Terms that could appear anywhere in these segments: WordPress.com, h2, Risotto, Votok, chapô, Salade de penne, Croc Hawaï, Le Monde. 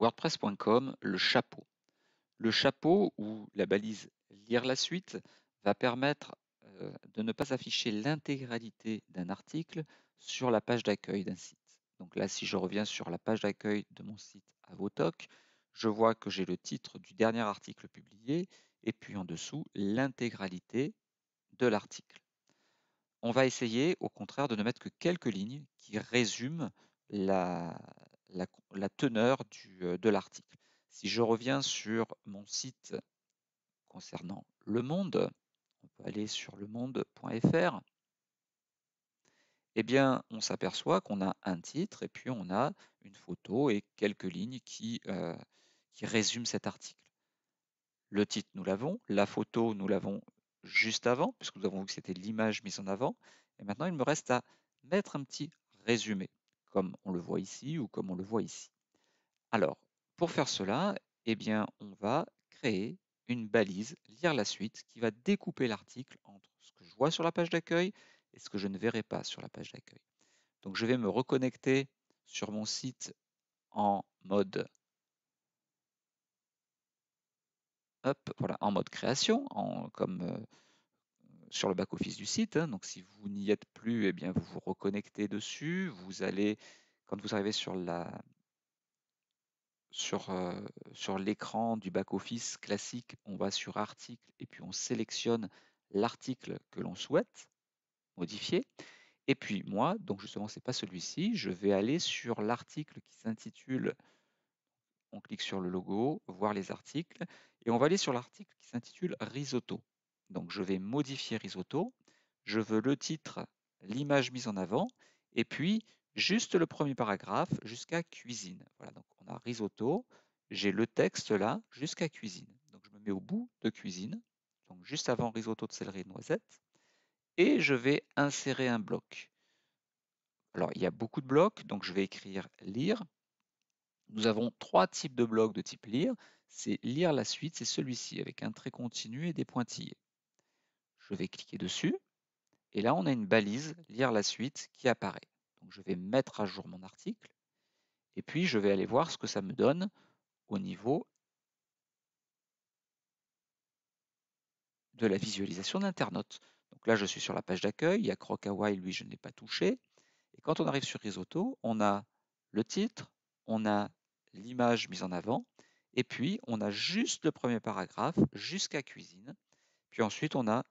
WordPress.com, le chapô. Le chapô, ou la balise « Lire la suite », va permettre de ne pas afficher l'intégralité d'un article sur la page d'accueil d'un site. Donc là, si je reviens sur la page d'accueil de mon site à Votok, je vois que j'ai le titre du dernier article publié et puis en dessous, l'intégralité de l'article. On va essayer, au contraire, de ne mettre que quelques lignes qui résument la teneur de l'article. Si je reviens sur mon site concernant Le Monde, on peut aller sur lemonde.fr, eh bien, on s'aperçoit qu'on a un titre et puis on a une photo et quelques lignes qui résument cet article. Le titre, nous l'avons. La photo, nous l'avons juste avant, puisque nous avons vu que c'était l'image mise en avant. Et maintenant, il me reste à mettre un petit résumé, comme on le voit ici ou comme on le voit ici. Alors, pour faire cela, eh bien, on va créer une balise « Lire la suite » qui va découper l'article entre ce que je vois sur la page d'accueil et ce que je ne verrai pas sur la page d'accueil. Donc, je vais me reconnecter sur mon site en mode en mode création, sur le back-office du site. Donc, si vous n'y êtes plus, eh bien, vous vous reconnectez dessus. Vous allez, quand vous arrivez sur l'écran du back-office classique, on va sur article et puis on sélectionne l'article que l'on souhaite modifier. Et puis moi, donc justement, ce n'est pas celui-ci, je vais aller sur l'article qui s'intitule... On clique sur le logo, voir les articles, et on va aller sur l'article qui s'intitule Risotto. Donc je vais modifier Risotto, je veux le titre, l'image mise en avant, et puis juste le premier paragraphe jusqu'à cuisine. Voilà, donc on a Risotto, j'ai le texte là jusqu'à cuisine. Donc je me mets au bout de cuisine, donc juste avant risotto de céleri et de noisette, et je vais insérer un bloc. Alors il y a beaucoup de blocs, donc je vais écrire lire. Nous avons trois types de blocs de type lire. C'est lire la suite, c'est celui-ci avec un trait continu et des pointillés. Je vais cliquer dessus et là on a une balise lire la suite qui apparaît. Donc je vais mettre à jour mon article et puis je vais aller voir ce que ça me donne au niveau de la visualisation d'internautes. Donc là je suis sur la page d'accueil, il y a Croc Hawaï, lui je ne l'ai pas touché. Et quand on arrive sur Risotto, on a le titre, on a l'image mise en avant, et puis on a juste le premier paragraphe jusqu'à cuisine. Puis ensuite, on a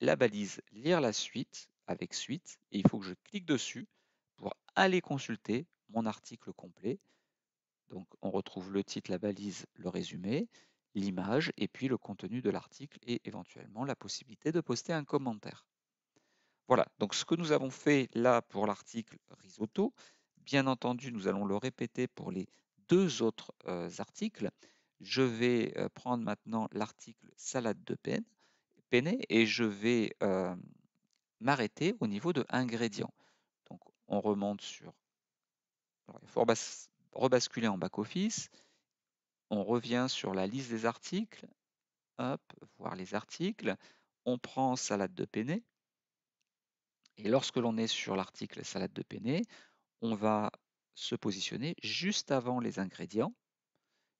la balise « Lire la suite » avec « Suite » et il faut que je clique dessus pour aller consulter mon article complet. Donc, on retrouve le titre, la balise, le résumé, l'image, et puis le contenu de l'article et éventuellement la possibilité de poster un commentaire. Voilà, donc ce que nous avons fait là pour l'article « Risotto », bien entendu, nous allons le répéter pour les deux autres articles. Je vais prendre maintenant l'article « Salade de penne » et je vais m'arrêter au niveau de « Ingrédients ». Donc, on remonte sur... Alors, il faut rebasculer en back-office. On revient sur la liste des articles. Hop, voir les articles. On prend « Salade de penne ». Et lorsque l'on est sur l'article « Salade de penne », on va se positionner juste avant les ingrédients.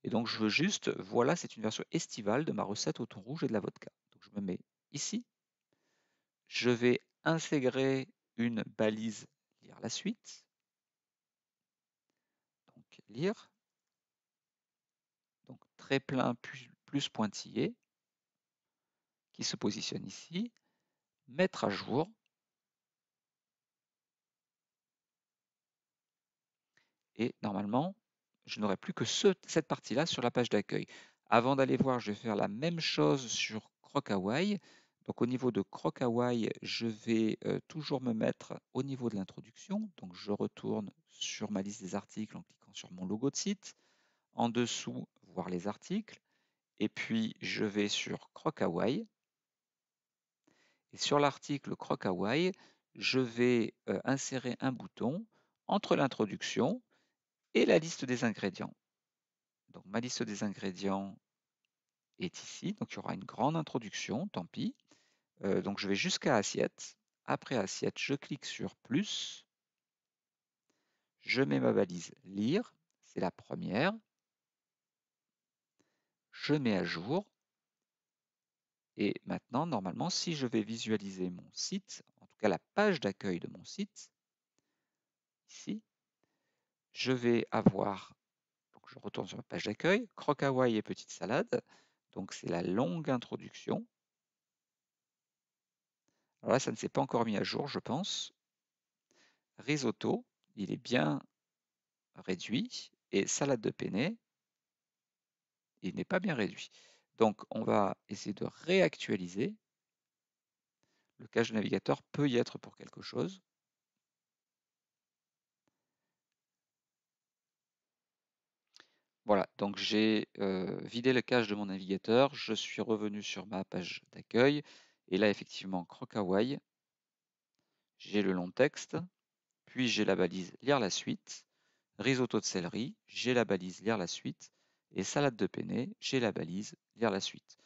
Et donc, je veux juste, voilà, c'est une version estivale de ma recette au thon rouge et de la vodka. Donc, je me mets ici. Je vais intégrer une balise « Lire la suite ». Donc, « Lire ». Donc, trait plein plus pointillé qui se positionne ici. « Mettre à jour ». Et normalement, je n'aurai plus que cette partie-là sur la page d'accueil. Avant d'aller voir, je vais faire la même chose sur Croc Hawaï. Donc au niveau de Croc Hawaï, je vais toujours me mettre au niveau de l'introduction. Donc je retourne sur ma liste des articles en cliquant sur mon logo de site. En dessous, voir les articles. Et puis je vais sur Croc Hawaï. Et sur l'article Croc Hawaï, je vais insérer un bouton entre l'introduction et la liste des ingrédients. Donc ma liste des ingrédients est ici, donc il y aura une grande introduction, tant pis. Donc je vais jusqu'à assiette. Après assiette, je clique sur plus. Je mets ma balise lire, c'est la première. je mets à jour. Et maintenant, normalement, si je vais visualiser mon site, en tout cas la page d'accueil de mon site, ici, je vais avoir, donc je retourne sur ma page d'accueil, Croc Hawaï et Petite Salade, donc c'est la longue introduction. Alors là, ça ne s'est pas encore mis à jour, je pense. Risotto, il est bien réduit, et salade de penne, il n'est pas bien réduit. Donc, on va essayer de réactualiser. Le cache de navigateur peut y être pour quelque chose. Voilà, donc j'ai vidé le cache de mon navigateur. Je suis revenu sur ma page d'accueil. Et là, effectivement, Croc Hawaï. J'ai le long texte. Puis, j'ai la balise « Lire la suite ». Risotto de céleri, j'ai la balise « Lire la suite ». Et salade de penne, j'ai la balise, lire la suite.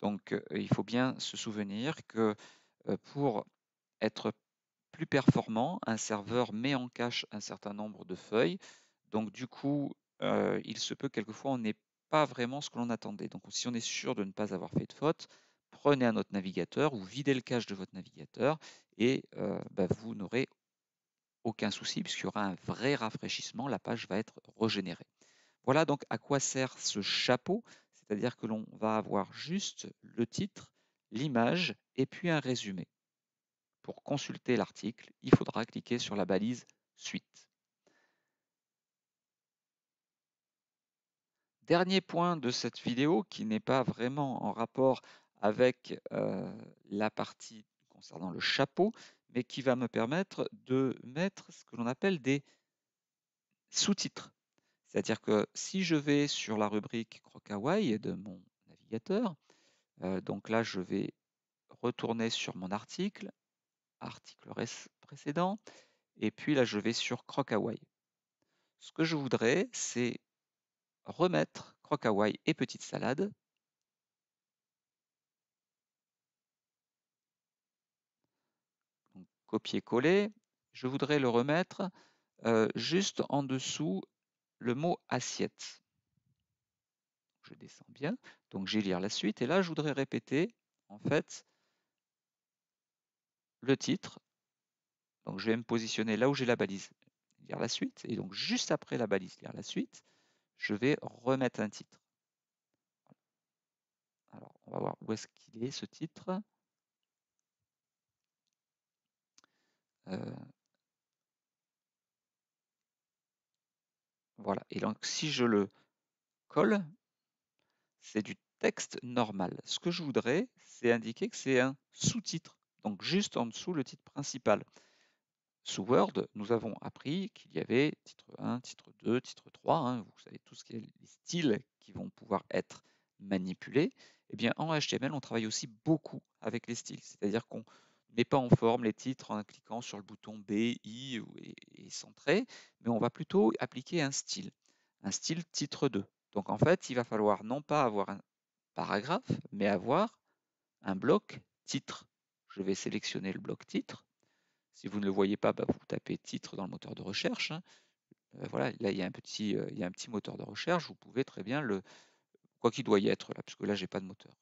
Donc, il faut bien se souvenir que pour être plus performant, un serveur met en cache un certain nombre de feuilles. Donc, du coup, il se peut quelquefois on n'est pas vraiment ce que l'on attendait. Donc, si on est sûr de ne pas avoir fait de faute, prenez un autre navigateur ou videz le cache de votre navigateur et vous n'aurez aucun souci puisqu'il y aura un vrai rafraîchissement, la page va être régénérée. Voilà donc à quoi sert ce chapô, c'est-à-dire que l'on va avoir juste le titre, l'image et puis un résumé. Pour consulter l'article, il faudra cliquer sur la balise « Suite ». Dernier point de cette vidéo qui n'est pas vraiment en rapport avec la partie concernant le chapô, mais qui va me permettre de mettre ce que l'on appelle des sous-titres. C'est-à-dire que si je vais sur la rubrique Croc Hawaï de mon navigateur, donc là je vais retourner sur mon article, précédent, et puis là je vais sur Croc Hawaï. Ce que je voudrais, c'est remettre Croc Hawaï et Petite Salade. Copier-coller, je voudrais le remettre juste en dessous le mot assiette. Je descends bien, donc j'ai lire la suite, et là je voudrais répéter en fait le titre. Donc je vais me positionner là où j'ai la balise lire la suite, et donc juste après la balise lire la suite, je vais remettre un titre. Alors on va voir où est-ce qu'il est ce titre. Voilà, et donc si je le colle, c'est du texte normal. Ce que je voudrais, c'est indiquer que c'est un sous-titre, donc juste en dessous le titre principal. Sous Word, nous avons appris qu'il y avait titre 1, titre 2, titre 3, vous savez tout ce qui est les styles qui vont pouvoir être manipulés. Eh bien, en HTML, on travaille aussi beaucoup avec les styles, c'est-à-dire qu'on mais pas en forme les titres en cliquant sur le bouton B, I et centré, mais on va plutôt appliquer un style titre 2. Donc en fait, il va falloir non pas avoir un paragraphe, mais avoir un bloc titre. Je vais sélectionner le bloc titre. Si vous ne le voyez pas, vous tapez titre dans le moteur de recherche. Voilà, là il y a un petit moteur de recherche, vous pouvez très bien le... quoi qu'il doit y être, là, parce que là, j'ai pas de moteur.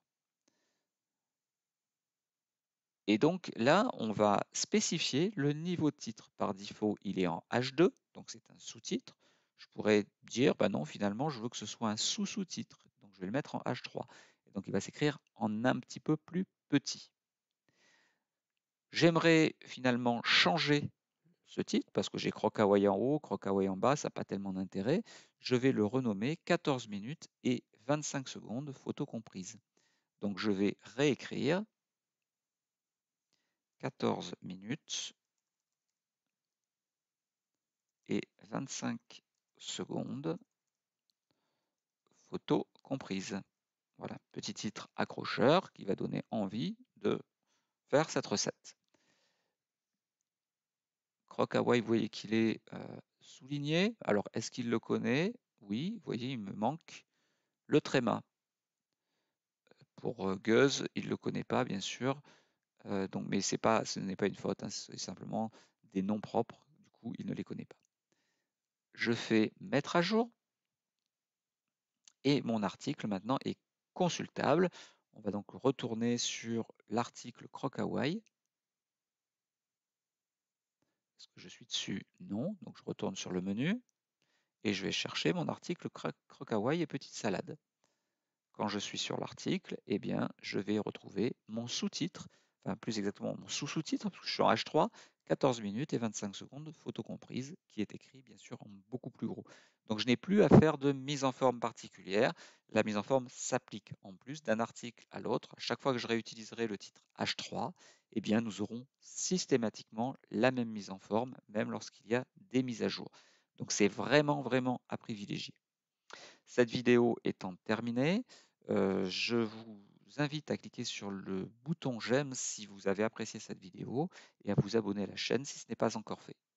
Et donc là, on va spécifier le niveau de titre. Par défaut, il est en H2, donc c'est un sous-titre. Je pourrais dire, bah non, finalement, je veux que ce soit un sous-sous-titre. Donc je vais le mettre en H3. Et donc il va s'écrire en un petit peu plus petit. J'aimerais finalement changer ce titre, parce que j'ai Croc Hawaï en haut, Croc Hawaï en bas, ça n'a pas tellement d'intérêt. Je vais le renommer 14 minutes et 25 secondes, photo comprise. Donc je vais réécrire 14 minutes et 25 secondes, photo comprise. Voilà, petit titre accrocheur qui va donner envie de faire cette recette. Croc Hawaï, vous voyez qu'il est souligné. Alors, est-ce qu'il le connaît? Oui, vous voyez, il me manque le tréma. Pour Gueuse, il ne le connaît pas, bien sûr. Donc, mais ce n'est pas une faute, c'est simplement des noms propres, du coup il ne les connaît pas. Je fais mettre à jour et mon article maintenant est consultable. On va donc retourner sur l'article Croc Hawaï. Est-ce que je suis dessus? Non. Donc je retourne sur le menu et je vais chercher mon article Croc Hawaï et petite salade. Quand je suis sur l'article, eh bien, je vais retrouver mon sous-titre, enfin plus exactement mon sous-sous-titre, parce que je suis en H3, 14 minutes et 25 secondes, photo comprise, qui est écrit bien sûr en beaucoup plus gros. Donc je n'ai plus à faire de mise en forme particulière. La mise en forme s'applique en plus d'un article à l'autre. Chaque fois que je réutiliserai le titre H3, eh bien, nous aurons systématiquement la même mise en forme, même lorsqu'il y a des mises à jour. Donc c'est vraiment, vraiment à privilégier. Cette vidéo étant terminée, je vous invite à cliquer sur le bouton j'aime si vous avez apprécié cette vidéo et à vous abonner à la chaîne si ce n'est pas encore fait.